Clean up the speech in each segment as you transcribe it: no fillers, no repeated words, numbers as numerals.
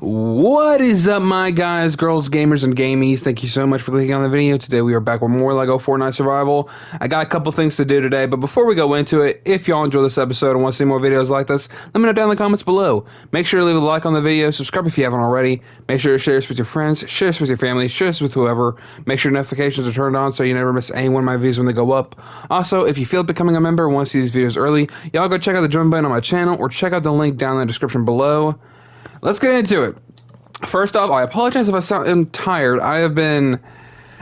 What is up, my guys, girls, gamers, and gamies? Thank you so much for clicking on the video. Today we are back with more LEGO Fortnite Survival. I got a couple things to do today, but before we go into it, if y'all enjoy this episode and want to see more videos like this, let me know down in the comments below. Make sure to leave a like on the video, subscribe if you haven't already, make sure to share this with your friends, share this with your family, share this with whoever, make sure notifications are turned on so you never miss any one of my videos when they go up. Also, if you feel like becoming a member and want to see these videos early, y'all go check out the join button on my channel or check out the link down in the description below. Let's get into it. First off, I apologize if I sound tired. I have been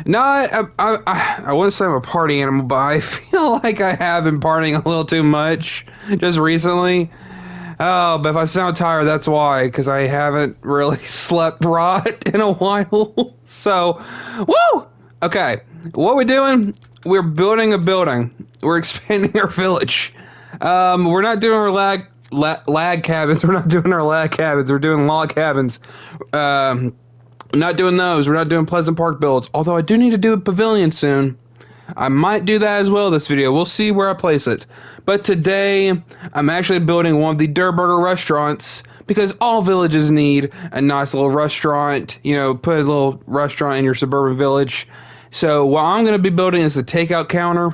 not... I wouldn't say I'm a party animal, but I feel like I have been partying a little too much just recently. Oh, but if I sound tired, that's why, because I haven't really slept right in a while. So, woo! Okay, what we're doing, we're building a building. We're expanding our village. We're not doing lag cabins. We're not doing our lag cabins. We're doing log cabins. Not doing those. We're not doing Pleasant Park builds. Although I do need to do a pavilion soon. I might do that as well this video. We'll see where I place it. But today, I'm actually building one of the Durrr Burger restaurants, because all villages need a nice little restaurant. You know, put a little restaurant in your suburban village. So what I'm going to be building is the takeout counter.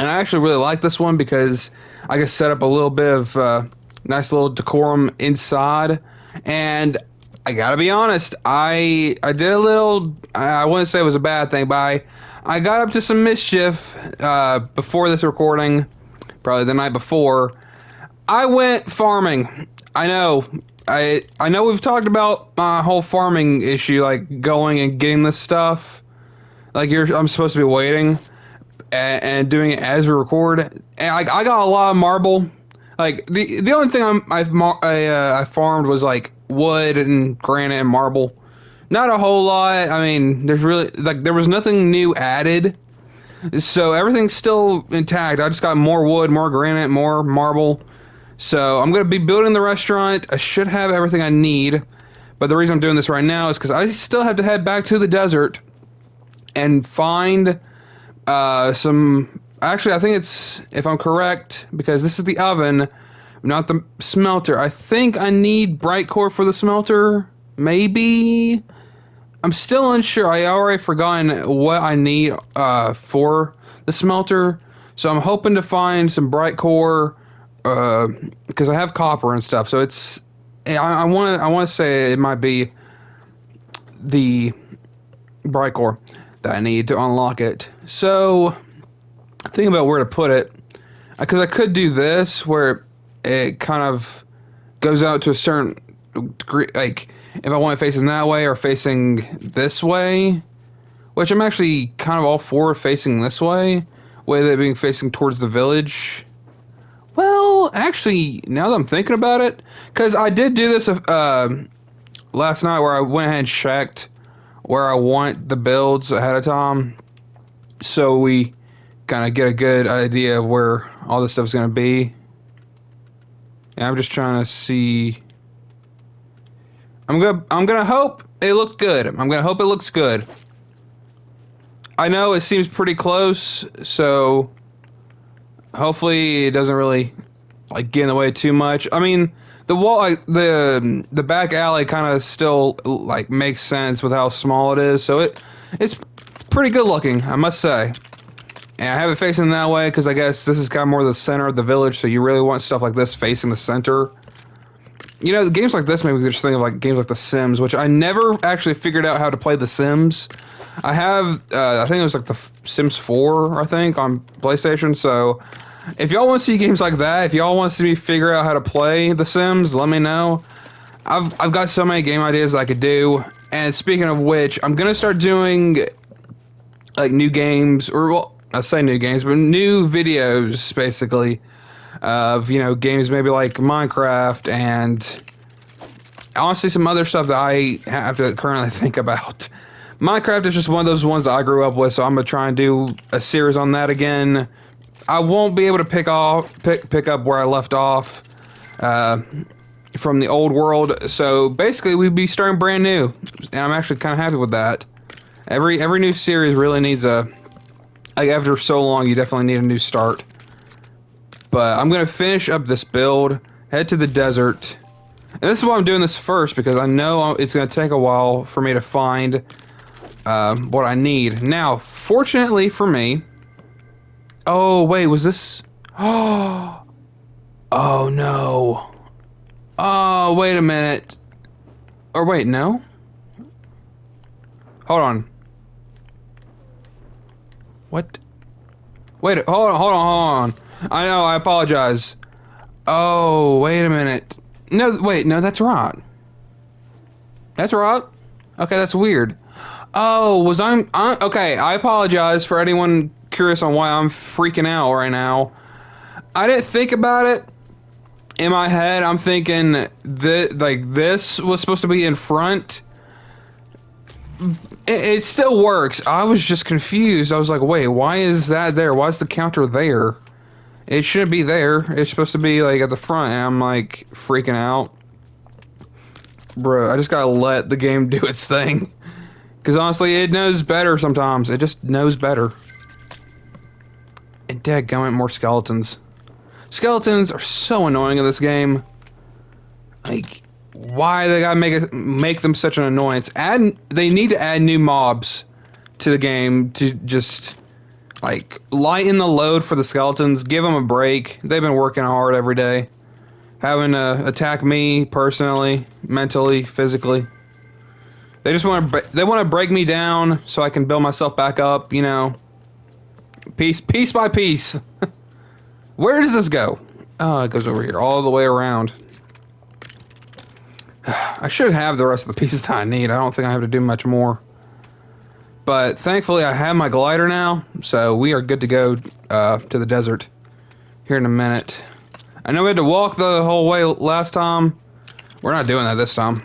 And I actually really like this one because I can set up a little bit of nice little decorum inside. And I gotta be honest, I did a little, I wouldn't say it was a bad thing, but I got up to some mischief before this recording, probably the night before. I went farming. I know. I know we've talked about my whole farming issue, like going and getting this stuff. Like I'm supposed to be waiting and doing it as we record. And I got a lot of marble. Like the only thing I farmed was like wood and granite and marble. Not a whole lot. I mean, there's really like there was nothing new added, so everything's still intact. I just got more wood, more granite, more marble. So I'm gonna be building the restaurant. I should have everything I need, but the reason I'm doing this right now is because I still have to head back to the desert and find some... Actually, I think it's... If I'm correct, because this is the oven, not the smelter. I think I need bright core for the smelter. Maybe? I'm still unsure. I already forgotten what I need for the smelter. So I'm hoping to find some bright core, because I have copper and stuff. So it's... I want to say it might be the bright core that I need to unlock it. So, think about where to put it, because I could do this where it kind of goes out to a certain degree, like if I want it facing that way or facing this way, which I'm actually kind of all for facing this way, with it being facing towards the village. Well, actually, now that I'm thinking about it, because I did do this last night where I went ahead and checked where I want the builds ahead of time, so we kind of get a good idea of where all this stuff's going to be. And I'm just trying to see. I'm gonna hope it looks good. I'm gonna hope it looks good. I know it seems pretty close, so hopefully it doesn't really like get in the way too much. I mean, the wall, like the back alley, kind of still like makes sense with how small it is, so it's pretty good looking, I must say. And I have it facing that way because I guess this is kind of more the center of the village, so you really want stuff like this facing the center. You know, games like this, maybe we could just think of like games like The Sims, which I never actually figured out how to play The Sims. I have, I think it was like The Sims 4, I think, on PlayStation, so... If y'all want to see games like that, if y'all want to see me figure out how to play The Sims, let me know. I've got so many game ideas that I could do. And speaking of which, I'm gonna start doing like new games, or well, I say new games, but new videos basically of, you know, games maybe like Minecraft and honestly some other stuff that I have to currently think about. Minecraft is just one of those ones that I grew up with, so I'm gonna try and do a series on that again. I won't be able to pick up where I left off from the old world. So basically, we'd be starting brand new, and I'm actually kind of happy with that. Every new series really needs a, like after so long, you definitely need a new start. But I'm gonna finish up this build, head to the desert, And this is why I'm doing this first, because I know it's going to take a while for me to find what I need. Now, fortunately for me... Oh, wait, was this... Oh, no. Oh, wait a minute. Or wait, no? Hold on. What? Wait, hold on. I know, I apologize. Oh, wait a minute. No, wait, no, that's right. That's right? Okay, that's weird. Oh, was I... Okay, I apologize for anyone curious on why I'm freaking out right now. I didn't think about it. In my head, I'm thinking that, like, this was supposed to be in front. It still works. I was just confused. I was like, wait, why is that there? Why is the counter there? It shouldn't be there. It's supposed to be, like, at the front, and I'm, like, freaking out. Bro, I just gotta let the game do its thing. Because, honestly, it knows better sometimes. It just knows better. And dadgummit, more skeletons. Skeletons are so annoying in this game. Like, why they gotta make them such an annoyance? They need to add new mobs to the game to just... Like, lighten the load for the skeletons. Give them a break. They've been working hard every day. Having to attack me personally, mentally, physically. They just want to. They want to break me down so I can build myself back up. You know, piece by piece. Where does this go? Oh, it goes over here, all the way around. I should have the rest of the pieces that I need. I don't think I have to do much more. But thankfully I have my glider now, so we are good to go to the desert here in a minute. I know we had to walk the whole way last time. We're not doing that this time.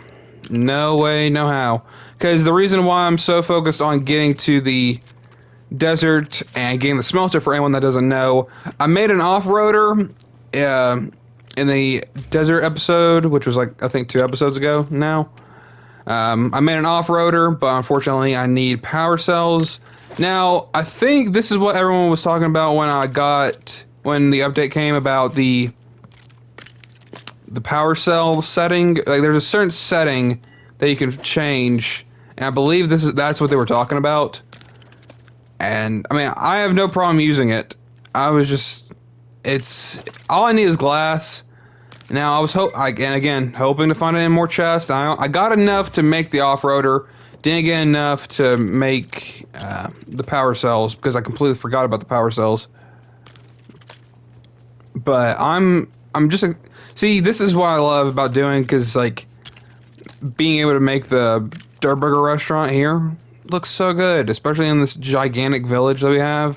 No way, no how. Because the reason why I'm so focused on getting to the desert and getting the smelter, for anyone that doesn't know, I made an off-roader in the desert episode, which was like, I think 2 episodes ago now. I made an off-roader, but unfortunately I need power cells. Now, I think this is what everyone was talking about when the update came about the power cell setting. Like, there's a certain setting that you can change, and I believe that's what they were talking about. And, I mean, I have no problem using it. I was just... All I need is glass. Now, I was hoping to find any more chests. I got enough to make the off-roader. Didn't get enough to make the power cells, because I completely forgot about the power cells. But I'm just... See, this is what I love about doing, because, like, being able to make the Durrr Burger restaurant here looks so good, especially in this gigantic village that we have.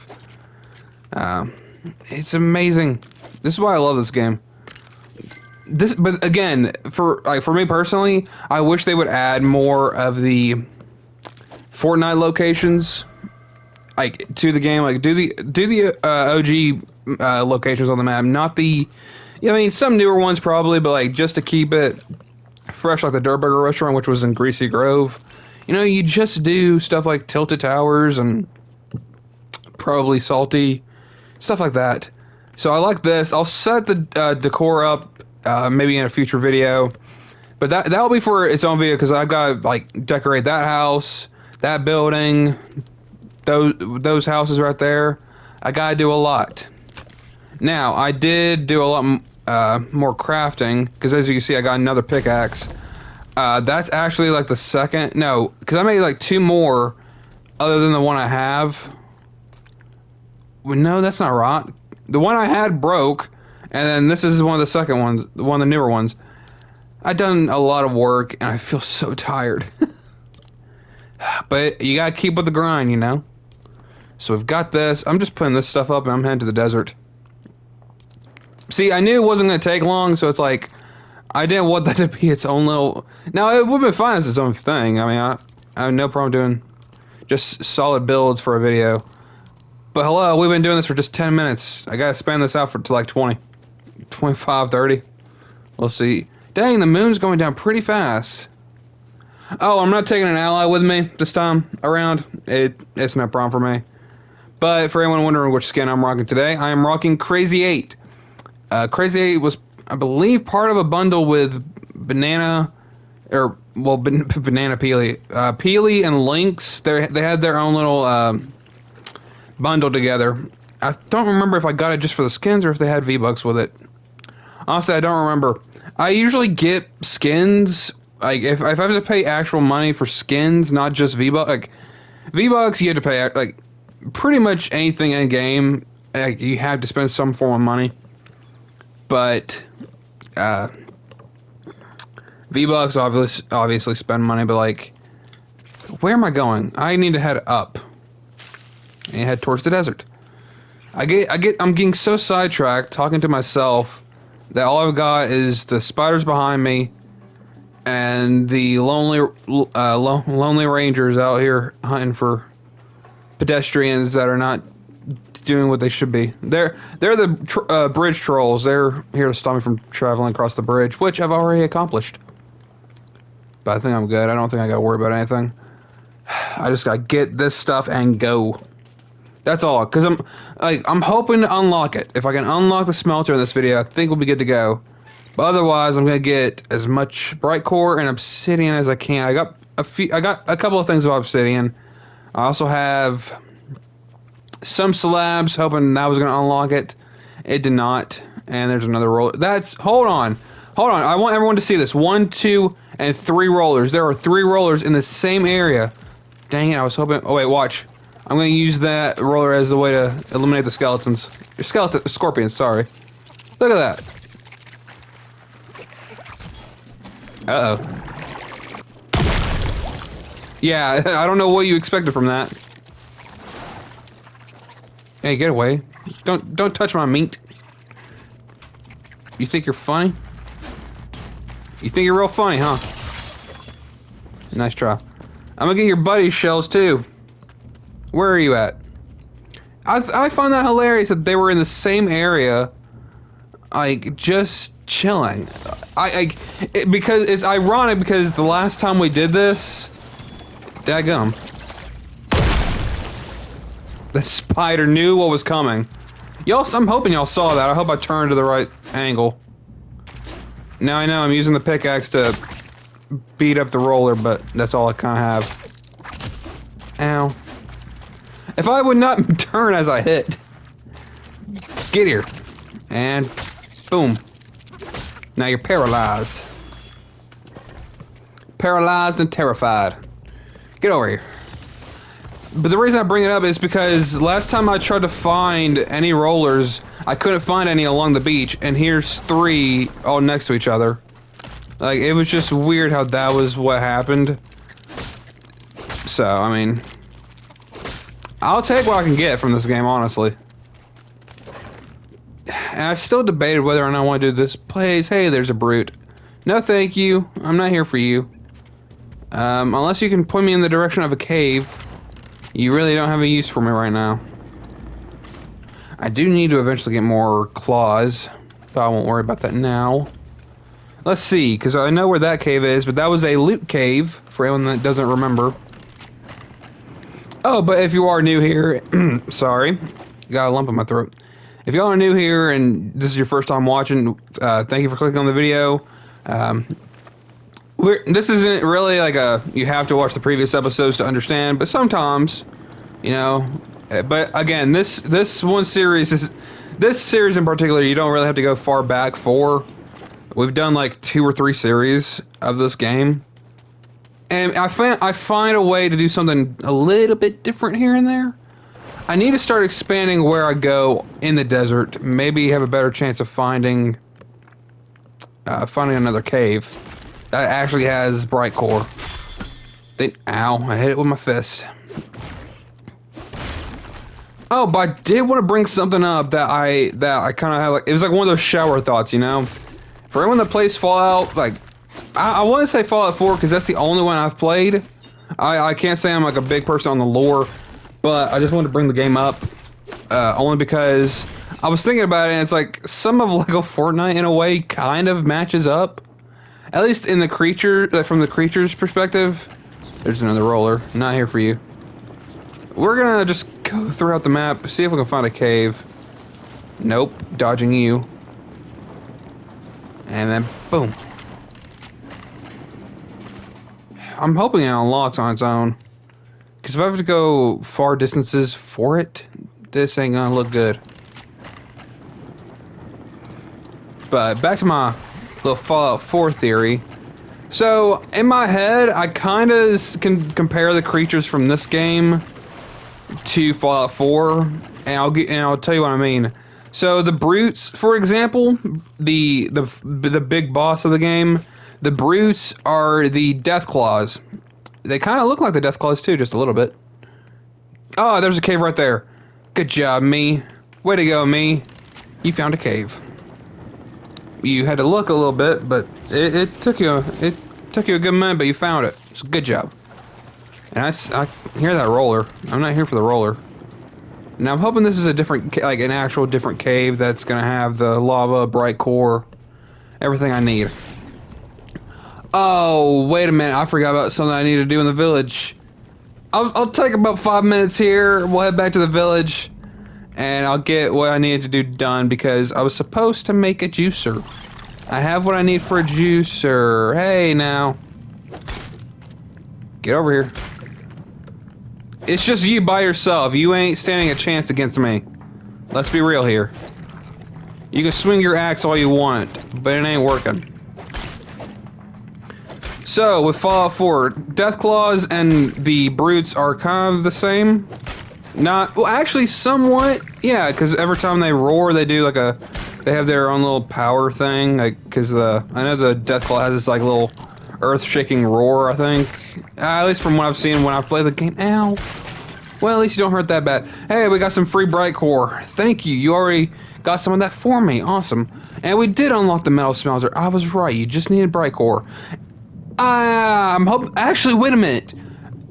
It's amazing. This is why I love this game. But again, for me personally, I wish they would add more of the Fortnite locations, like, to the game. Like, do the OG locations on the map, not the, I mean, some newer ones probably, but like just to keep it fresh, like the Durrr Burger restaurant, which was in Greasy Grove. You know, you just do stuff like Tilted Towers and probably Salty, stuff like that. So I like this. I'll set the decor up. Maybe in a future video, but that'll be for its own video, because I've got to, like, decorate that house, that building, those houses right there. I gotta do a lot. Now, I did do a lot more crafting, because as you can see, I got another pickaxe. That's actually like the second, no, because I made like 2 more other than the one I have. Well, no, that's not right. The one I had broke. And then this is one of the second ones, one of the newer ones. I've done a lot of work, and I feel so tired. But you gotta keep with the grind, you know? So we've got this. I'm just putting this stuff up, and I'm heading to the desert. See, I knew it wasn't gonna take long, so it's like... I didn't want that to be its own little... Now, it would've been fine as its own thing. I mean, I have no problem doing just solid builds for a video. But hello, we've been doing this for just 10 minutes. I gotta span this out to like 20. 25, 30. We'll see. Dang, the moon's going down pretty fast. Oh, I'm not taking an ally with me this time around. It's no problem for me. But for anyone wondering which skin I'm rocking today, I am rocking Crazy 8. Crazy 8 was, I believe, part of a bundle with Banana, or well, Banana Peely, Peely and Lynx. They had their own little bundle together. I don't remember if I got it just for the skins or if they had V-Bucks with it. Honestly, I don't remember. I usually get skins. Like if I have to pay actual money for skins, not just V-Bucks. Like V-Bucks, you have to pay like pretty much anything in game. Like you have to spend some form of money. But V-Bucks obviously spend money. But like, where am I going? I need to head up and head towards the desert. I'm getting so sidetracked talking to myself that all I've got is the spiders behind me and the lonely rangers out here hunting for pedestrians that are not doing what they should be. They're the bridge trolls. They're here to stop me from traveling across the bridge, which I've already accomplished. But I think I'm good. I don't think I gotta worry about anything. I just gotta get this stuff and go. That's all, because I'm hoping to unlock it. If I can unlock the smelter in this video, I think we'll be good to go. But otherwise, I'm gonna get as much bright core and obsidian as I can. I got a couple of things of obsidian. I also have some slabs, hoping that was gonna unlock it. It did not. And there's another roller. Hold on. I want everyone to see this. 1, 2, and 3 rollers. There are 3 rollers in the same area. Dang it! I was hoping. Oh wait, watch. I'm going to use that roller as the way to eliminate the skeletons. Scorpions, sorry. Look at that. Uh-oh. Yeah, I don't know what you expected from that. Hey, get away. Don't touch my meat. You think you're funny? You think you're real funny, huh? Nice try. I'm going to get your buddy's shells, too. Where are you at? I find that hilarious that they were in the same area, like just chilling. Because it's ironic because the last time we did this, daggum, the spider knew what was coming. Y'all, I'm hoping y'all saw that. I hope I turned to the right angle. Now I know I'm using the pickaxe to beat up the roller, but that's all I kind of have. Ow. If I would not turn as I hit. Get here. And boom. Now you're paralyzed. Paralyzed and terrified. Get over here. But the reason I bring it up is because last time I tried to find any rollers, I couldn't find any along the beach. And here's 3 all next to each other. Like, it was just weird how that was what happened. So, I mean, I'll take what I can get from this game, honestly. And I've still debated whether or not I want to do this place. Hey, there's a brute. No, thank you. I'm not here for you. Unless you can point me in the direction of a cave. You really don't have a use for me right now. I do need to eventually get more claws, but I won't worry about that now. Let's see, because I know where that cave is, but that was a loot cave, for anyone that doesn't remember. Oh, but if you are new here, sorry, got a lump in my throat. If y'all are new here and this is your first time watching, thank you for clicking on the video. This isn't really like a, you have to watch the previous episodes to understand, but sometimes, you know, but again, this one series, this series in particular, you don't really have to go far back for. We've done like 2 or 3 series of this game. And I find a way to do something a little bit different here and there. I need to start expanding where I go in the desert. Maybe have a better chance of finding another cave that actually has bright core. Ow! I hit it with my fist. Oh, but I did want to bring something up that I kind of had. Like, it was like one of those shower thoughts, you know. For everyone that plays Fallout, like, I want to say Fallout 4 because that's the only one I've played. I can't say I'm like a big person on the lore, but I just wanted to bring the game up only because I was thinking about it, and it's like some of LEGO Fortnite in a way kind of matches up, at least in the creature, like from the creature's perspective. There's another roller. Not here for you. We're gonna just go throughout the map, see if we can find a cave. Nope, dodging you. And then boom. I'm hoping it unlocks on its own. Because if I have to go far distances for it, this ain't gonna look good. But back to my little Fallout 4 theory. So, in my head, I kind of can compare the creatures from this game to Fallout 4, and I'll tell you what I mean. So, the brutes, for example, the big boss of the game, the brutes are the Deathclaws. They kind of look like the Deathclaws too, just a little bit. Oh, there's a cave right there. Good job, me. Way to go, me. You found a cave. You had to look a little bit, but it took you a good minute, but you found it. It's a good job. And I hear that roller. I'm not here for the roller. Now I'm hoping this is a different, like an actual different cave that's gonna have the lava, bright core, everything I need. Oh, wait a minute! I forgot about something I need to do in the village. I'll take about 5 minutes here. We'll head back to the village. And I'll get what I needed to do done because I was supposed to make a juicer. I have what I need for a juicer. Hey, now. Get over here. It's just you by yourself. You ain't standing a chance against me. Let's be real here. You can swing your axe all you want, but it ain't working. So, with Fallout 4, Deathclaws and the Brutes are kind of the same. Not well, actually, somewhat. Yeah, because every time they roar, they do like a, they have their own little power thing. Like, because I know the Deathclaw has this like little earth-shaking roar. I think, at least from what I've seen when I've played the game. Ow. Well, at least you don't hurt that bad. Hey, we got some free bright core. Thank you. You already got some of that for me. Awesome. And we did unlock the metal smelter. I was right. You just needed bright core. I'm hoping. Actually, wait a minute.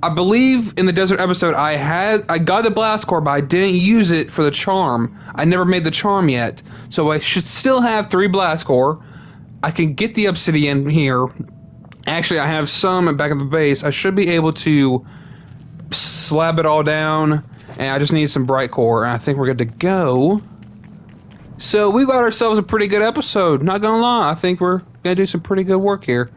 I believe in the desert episode I got the blast core, but I didn't use it for the charm. I never made the charm yet, so I should still have 3 blast core. I can get the obsidian here. Actually, I have some back at the base. I should be able to slab it all down, and I just need some bright core, and I think we're good to go. So we got ourselves a pretty good episode. Not gonna lie, I think we're gonna do some pretty good work here.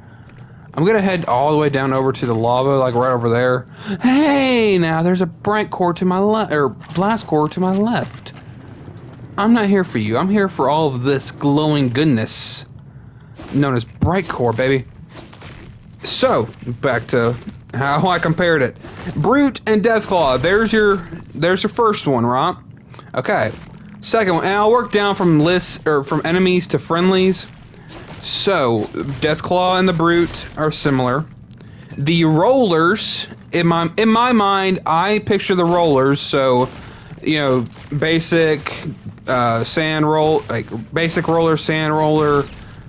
I'm gonna head all the way down over to the lava, like right over there. Hey, now there's a bright core to my left, or blast core to my left. I'm not here for you. I'm here for all of this glowing goodness, known as bright core, baby. So back to how I compared it: brute and Deathclaw. There's your first one, right? Okay. Second one, and I'll work down from lists or from enemies to friendlies. So, Deathclaw and the Brute are similar. The rollers, in my mind, I picture the rollers. So, you know, basic sand roll, like basic roller, sand roller,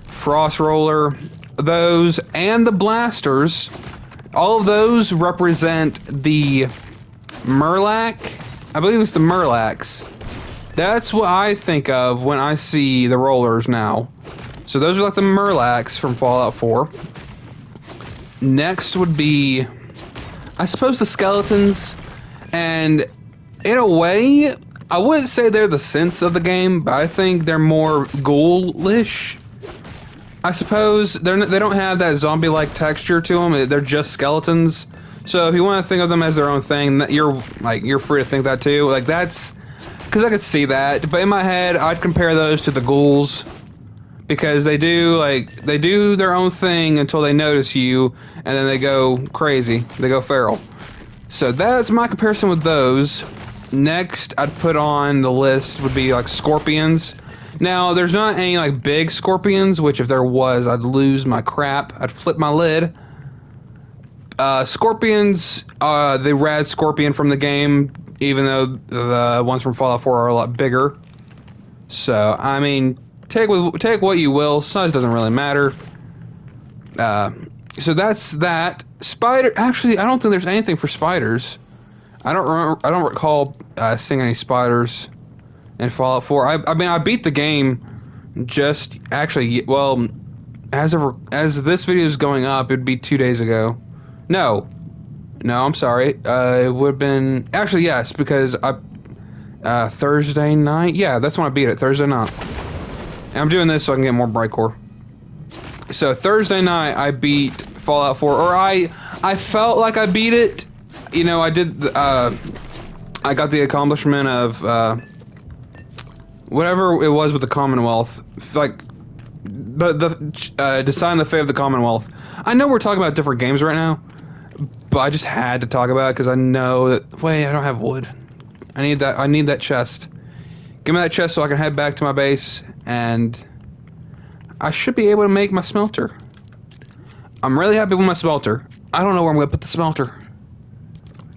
frost roller, those, and the blasters. All of those represent the Murlac. I believe it's the Murlacs. That's what I think of when I see the rollers now. So those are like the Murlacs from Fallout 4. Next would be, I suppose, the skeletons. And in a way, I wouldn't say they're the sense of the game, but I think they're more ghoulish. I suppose they don't have that zombie-like texture to them. They're just skeletons. So if you want to think of them as their own thing, you're free to think that too. Like that's, because I could see that. But in my head, I'd compare those to the ghouls. Because they do their own thing until they notice you, and then they go crazy. They go feral. So that's my comparison with those. Next, I'd put on the list would be like scorpions. Now, there's not any like big scorpions, which if there was, I'd lose my crap. I'd flip my lid. Scorpions, the rad scorpion from the game, even though the ones from Fallout 4 are a lot bigger. So, I mean, take what you will. Size doesn't really matter. So that's that. Spider. Actually, I don't think there's anything for spiders. I don't recall seeing any spiders in Fallout 4. I mean, I beat the game. Just actually, well, as this video is going up, it'd be 2 days ago. No, I'm sorry. It would have been actually yes because I Thursday night. Yeah, that's when I beat it. Thursday night. I'm doing this so I can get more bright core. So Thursday night I beat Fallout 4, or I felt like I beat it. You know, I did. I got the accomplishment of whatever it was with the Commonwealth, like deciding the fate of the Commonwealth. I know we're talking about different games right now, but I just had to talk about it because I know that. Wait, I don't have wood. I need that. I need that chest. Give me that chest so I can head back to my base, and I should be able to make my smelter. I'm really happy with my smelter. I don't know where I'm gonna put the smelter,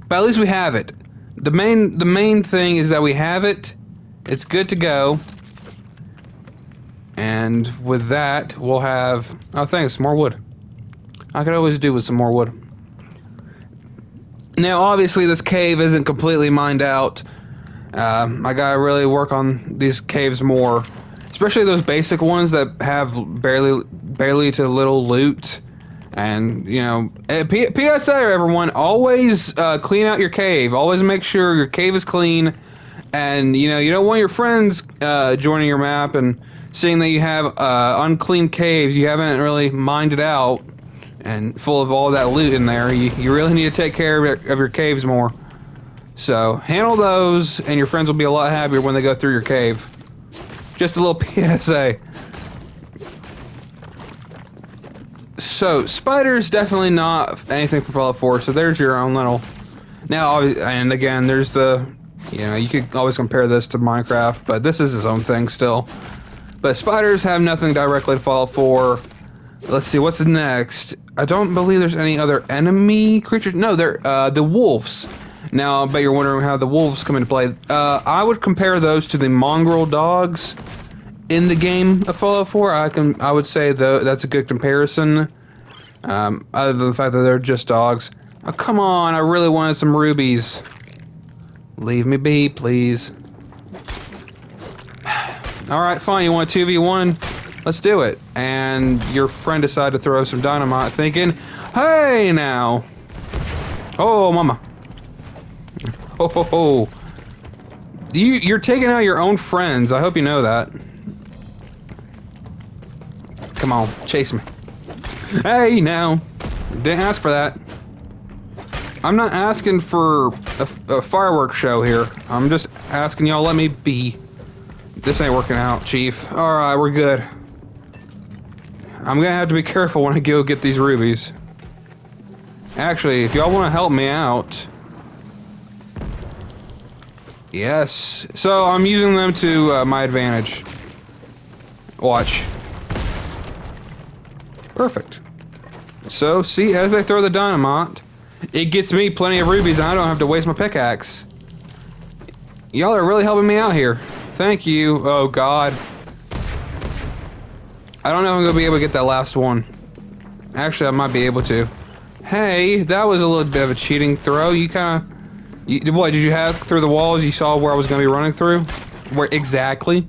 but at least we have it. The main thing is that we have it. It's good to go. And with that, we'll have. Oh, thanks, more wood. I could always do with some more wood. Now, obviously, this cave isn't completely mined out. I gotta really work on these caves more, especially those basic ones that have barely to little loot. And you know, PSA, everyone, always clean out your cave. Always make sure your cave is clean. And you know, you don't want your friends joining your map and seeing that you have unclean caves you haven't really mined it out and full of all that loot in there. You really need to take care of your caves more. So handle those, and your friends will be a lot happier when they go through your cave. Just a little PSA. So spiders, definitely not anything for Fallout 4. So there's your own little. Now, and again, there's the. You know, you could always compare this to Minecraft, but this is its own thing still. But spiders have nothing directly to Fallout 4. Let's see what's next. I don't believe there's any other enemy creatures. No, they're the wolves. Now, I bet you're wondering how the wolves come into play. I would compare those to the mongrel dogs in the game of Fallout 4. I would say that's a good comparison. Other than the fact that they're just dogs. Oh, come on, I really wanted some rubies. Leave me be, please. Alright, fine, you want a 2v1? Let's do it. And your friend decided to throw some dynamite thinking, hey now! Oh, mama. Oh, ho, ho. You're taking out your own friends. I hope you know that. Come on, chase me. Hey, now. Didn't ask for that. I'm not asking for a fireworks show here. I'm just asking y'all let me be. This ain't working out, Chief. Alright, we're good. I'm gonna have to be careful when I go get these rubies. Actually, if y'all want to help me out... Yes. So, I'm using them to my advantage. Watch. Perfect. So, see, as they throw the dynamite, it gets me plenty of rubies and I don't have to waste my pickaxe. Y'all are really helping me out here. Thank you. Oh, God. I don't know if I'm going to be able to get that last one. Actually, I might be able to. Hey, that was a little bit of a cheating throw. You kind of... What, did you have through the walls? You saw where I was going to be running through? Where exactly?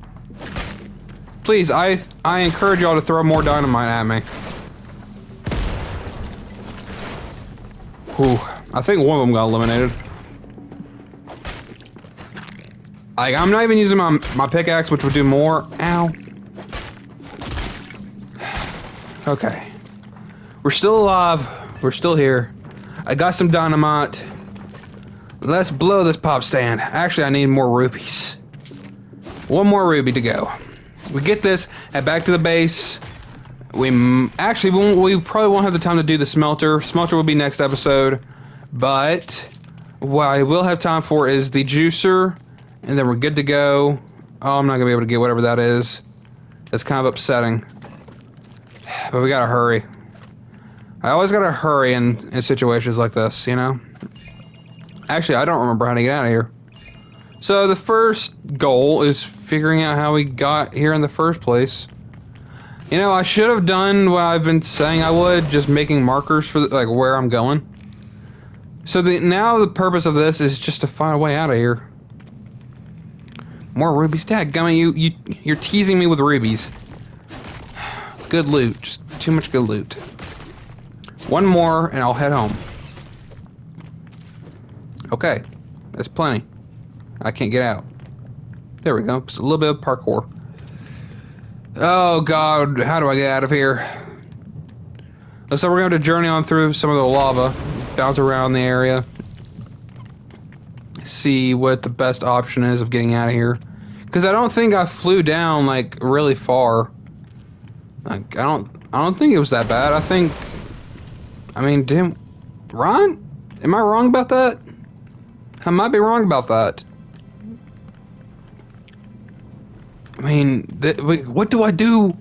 Please, I encourage y'all to throw more dynamite at me. Whew, I think one of them got eliminated. I'm not even using my pickaxe, which would do more. Ow. Okay. We're still alive. We're still here. I got some dynamite. Let's blow this pop stand. Actually, I need more rubies. One more ruby to go. We get this, head back to the base. We probably won't have the time to do the smelter. Smelter will be next episode. But what I will have time for is the juicer. And then we're good to go. Oh, I'm not going to be able to get whatever that is. That's kind of upsetting. But we got to hurry. I always got to hurry in situations like this, you know? Actually, I don't remember how to get out of here. So the first goal is figuring out how we got here in the first place. You know, I should have done what I've been saying I would, just making markers for like where I'm going. So now the purpose of this is just to find a way out of here. More rubies, dadgummit, you're teasing me with rubies. Good loot, just too much good loot. One more and I'll head home. Okay, that's plenty. I can't get out. There we go. Just a little bit of parkour. Oh, God. How do I get out of here? So we're going to journey on through some of the lava, bounce around the area, see what the best option is of getting out of here. Because I don't think I flew down, like, really far. Like, I don't think it was that bad. I think, I mean, damn, Ron? Am I wrong about that? I might be wrong about that. I mean, what do I do?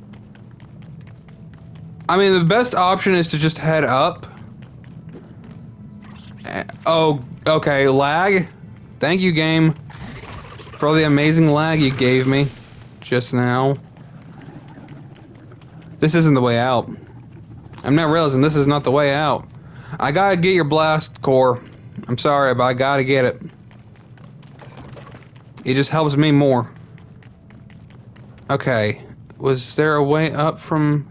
I mean, the best option is to just head up. Oh, okay, lag. Thank you, game, for all the amazing lag you gave me just now. This isn't the way out. I'm not realizing this is not the way out. I gotta get your blast core. I'm sorry, but I gotta get it. It just helps me more. Okay, was there a way up from...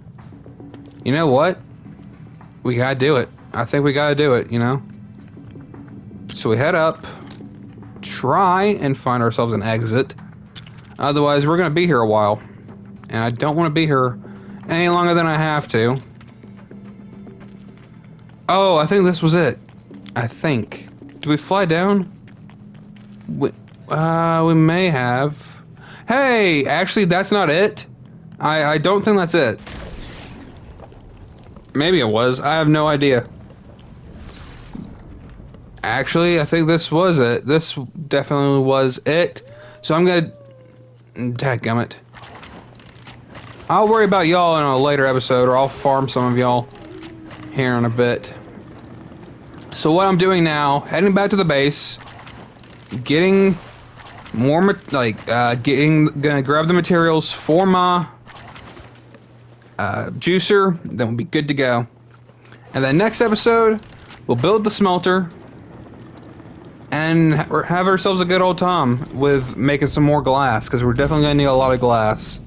You know what? We gotta do it. I think we gotta do it, you know? So we head up, try and find ourselves an exit. Otherwise, we're gonna be here a while. And I don't want to be here any longer than I have to. Oh, I think this was it. I think. Did we fly down? We may have. Hey, actually, that's not it. I don't think that's it. Maybe it was. I have no idea. Actually, I think this was it. This definitely was it. So I'm gonna... Dadgummit. I'll worry about y'all in a later episode, or I'll farm some of y'all here in a bit. So what I'm doing now, heading back to the base, getting more, like, gonna grab the materials for my juicer, then we'll be good to go. And then next episode, we'll build the smelter and have ourselves a good old time with making some more glass, because we're definitely gonna need a lot of glass.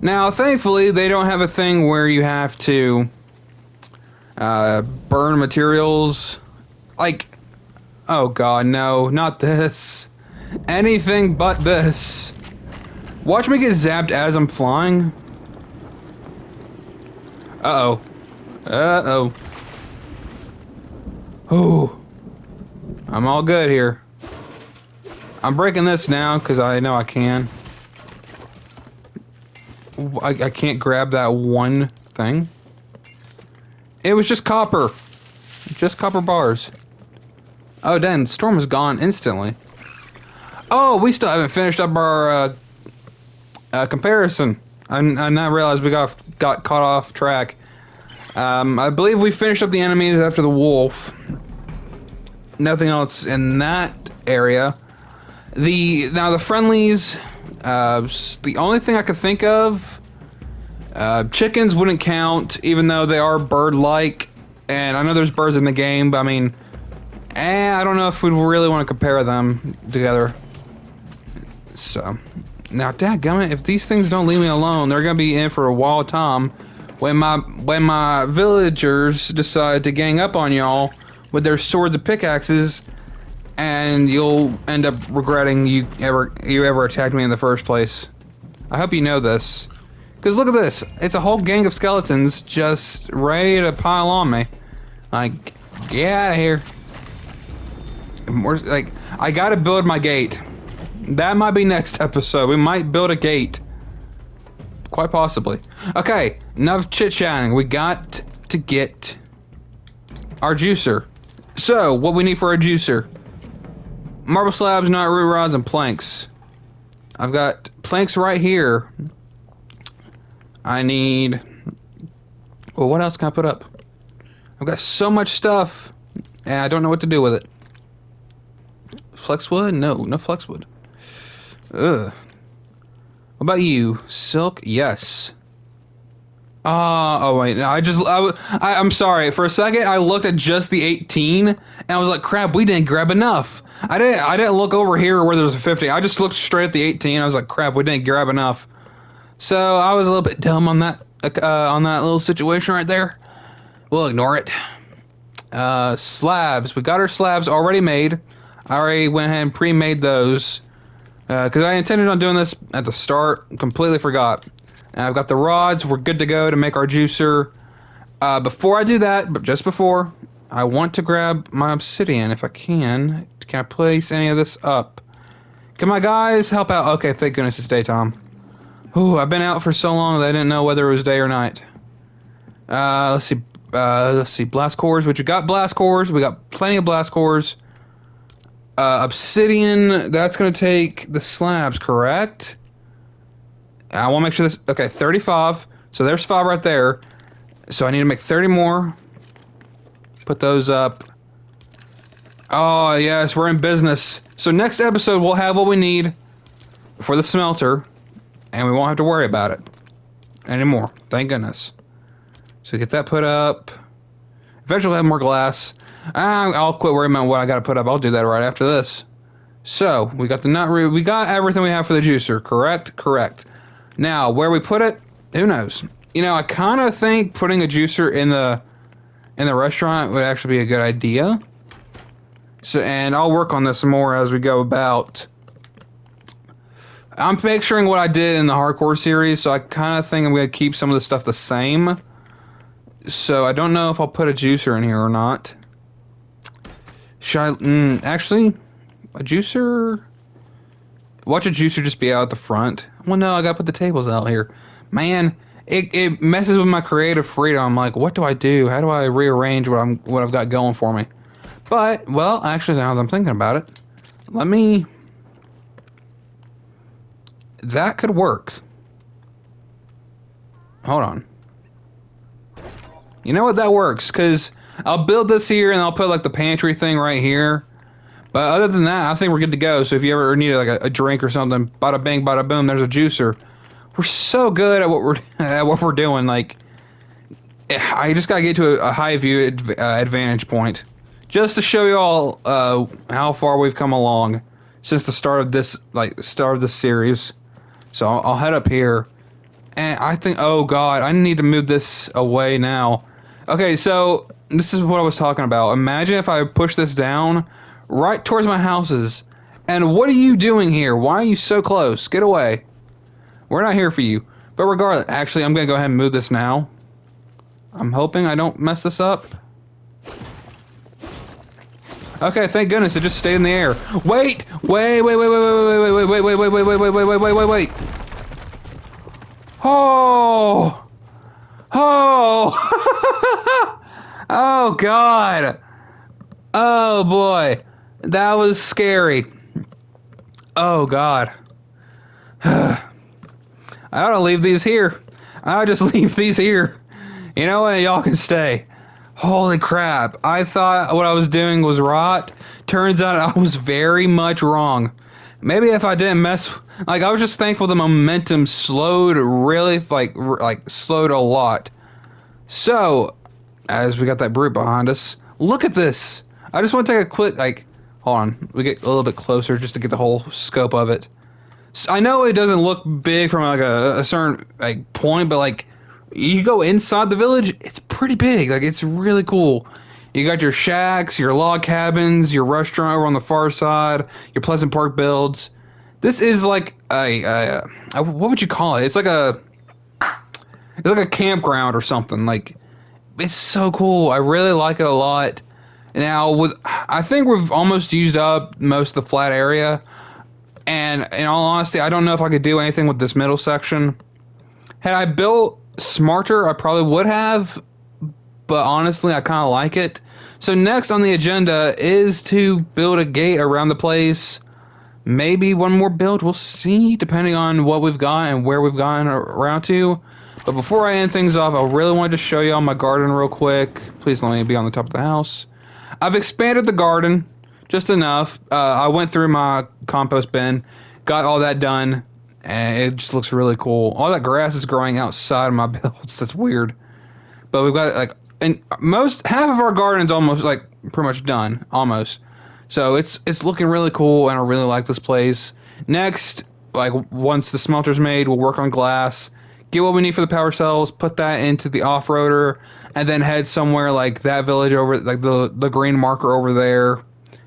Now, thankfully, they don't have a thing where you have to burn materials. Like, oh god, no, not this. Anything but this. Watch me get zapped as I'm flying. Uh-oh. Uh-oh. Oh. I'm all good here. I'm breaking this now, because I know I can. I can't grab that one thing. It was just copper. Just copper bars. Oh, dang, the storm is gone instantly. Oh, we still haven't finished up our comparison. I now realized we got caught off track. I believe we finished up the enemies after the wolf. Nothing else in that area. Now the friendlies, the only thing I could think of, chickens wouldn't count, even though they are bird-like, and I know there's birds in the game, but I mean, I don't know if we'd really want to compare them together. So, now dadgummit, if these things don't leave me alone, they're gonna be in for a wild time when my villagers decide to gang up on y'all with their swords and pickaxes, and you'll end up regretting you ever attacked me in the first place. I hope you know this. Because look at this. It's a whole gang of skeletons just ready to pile on me. Like, get out of here. Like, I gotta build my gate. That might be next episode. We might build a gate. Quite possibly. Okay, enough chit-chatting. We got to get our juicer. So, what we need for our juicer. Marble slabs, not root rods, and planks. I've got planks right here. I need... Well, what else can I put up? I've got so much stuff, and I don't know what to do with it. Flexwood? No flexwood. Ugh. What about you? Silk? Yes. Oh wait, no, I'm sorry. For a second, I looked at just the 18, and I was like, crap, we didn't grab enough. I didn't look over here where there's a 50. I just looked straight at the 18. I was like, crap, we didn't grab enough. So I was a little bit dumb on that little situation right there. We'll ignore it. Slabs. We got our slabs already made. I already went ahead and pre-made those. Because I intended on doing this at the start. Completely forgot. And I've got the rods. We're good to go to make our juicer. Before I do that, but just before, I want to grab my obsidian if I can. Can I place any of this up? Can my guys help out? Okay, thank goodness it's daytime. Oh, I've been out for so long that I didn't know whether it was day or night. Let's see. Blast cores. Which we got blast cores. We got plenty of blast cores. Obsidian. That's gonna take the slabs, correct? I want to make sure this. Okay, 35. So there's 5 right there. So I need to make 30 more. Put those up. Oh yes, we're in business. So next episode we'll have what we need for the smelter, and we won't have to worry about it anymore. Thank goodness. So get that put up. Eventually we'll have more glass. I'll quit worrying about what I gotta put up. I'll do that right after this. So we got the nut root. We got everything we have for the juicer. Correct? Correct. Now where we put it, who knows? You know, I kind of think putting a juicer in the restaurant would actually be a good idea. So, and I'll work on this more as we go about. I'm picturing what I did in the hardcore series, so I kind of think I'm gonna keep some of the stuff the same. So I don't know if I'll put a juicer in here or not. Should I? Actually, a juicer. Watch a juicer just be out at the front. Well, no, I gotta put the tables out here. Man, it messes with my creative freedom. I'm like, what do I do? How do I rearrange what I've got going for me? But, well, actually, now that I'm thinking about it, let me. That could work. Hold on. You know what? That works, because I'll build this here, and I'll put, like, the pantry thing right here. But other than that, I think we're good to go. So if you ever need, like, a drink or something, bada bing, bada boom, there's a juicer. We're so good at what we're doing. Like, I just gotta get to a high view advantage point. Just to show you all how far we've come along since the start of this, series. So I'll head up here. And I think, oh god, I need to move this away now. Okay, so this is what I was talking about. Imagine if I push this down right towards my houses. And what are you doing here? Why are you so close? Get away. We're not here for you. But regardless, actually, I'm going to go ahead and move this now. I'm hoping I don't mess this up. Okay, thank goodness it just stayed in the air. Wait! Wait. Oh! Oh! Oh, God! Oh, boy. That was scary. Oh, God. I ought to leave these here. I'll just leave these here. You know what? Y'all can stay. Holy crap. I thought what I was doing was right. Turns out I was very much wrong. Maybe if I didn't mess... Like, I was just thankful the momentum slowed really... Like slowed a lot. So, as we got that brute behind us... Look at this! I just want to take a quick... Like, hold on. We get a little bit closer just to get the whole scope of it. So I know it doesn't look big from, like, a certain, like, point, but, like... You go inside the village, it's pretty big. Like, it's really cool. You got your shacks, your log cabins, your restaurant over on the far side, your Pleasant Park builds. This is like a what would you call it? It's like a campground or something. Like, it's so cool. I really like it a lot. Now, I think we've almost used up most of the flat area. And in all honesty, I don't know if I could do anything with this middle section. Had I built smarter, I probably would have, but honestly, I kind of like it. So next on the agenda is to build a gate around the place. Maybe one more build, we'll see, depending on what we've got and where we've gone around to. But before I end things off, I really wanted to show y'all my garden real quick. Please let me be on the top of the house. I've expanded the garden just enough. I went through my compost bin, got all that done. And it just looks really cool. All that grass is growing outside of my builds. That's weird. But we've got, like, and half of our garden's almost, like, pretty much done. Almost. So it's looking really cool, and I really like this place. Next, like, once the smelter's made, we'll work on glass. Get what we need for the power cells. Put that into the off-roader. And then head somewhere like that village over, like, the green marker over there.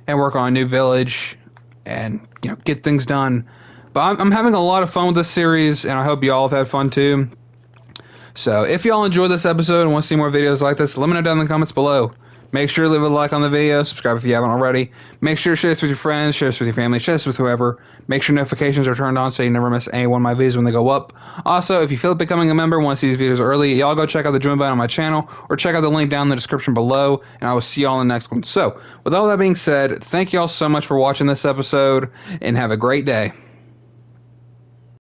And work on a new village. And, you know, get things done. But I'm having a lot of fun with this series, and I hope you all have had fun too. So if y'all enjoyed this episode and want to see more videos like this, let me know down in the comments below. Make sure to leave a like on the video, subscribe if you haven't already. Make sure to share this with your friends, share this with your family, share this with whoever. Make sure notifications are turned on so you never miss any one of my videos when they go up. Also, if you feel like becoming a member and want to see these videos early, y'all go check out the join button on my channel or check out the link down in the description below, and I will see y'all in the next one. So, with all that being said, thank y'all so much for watching this episode, and have a great day.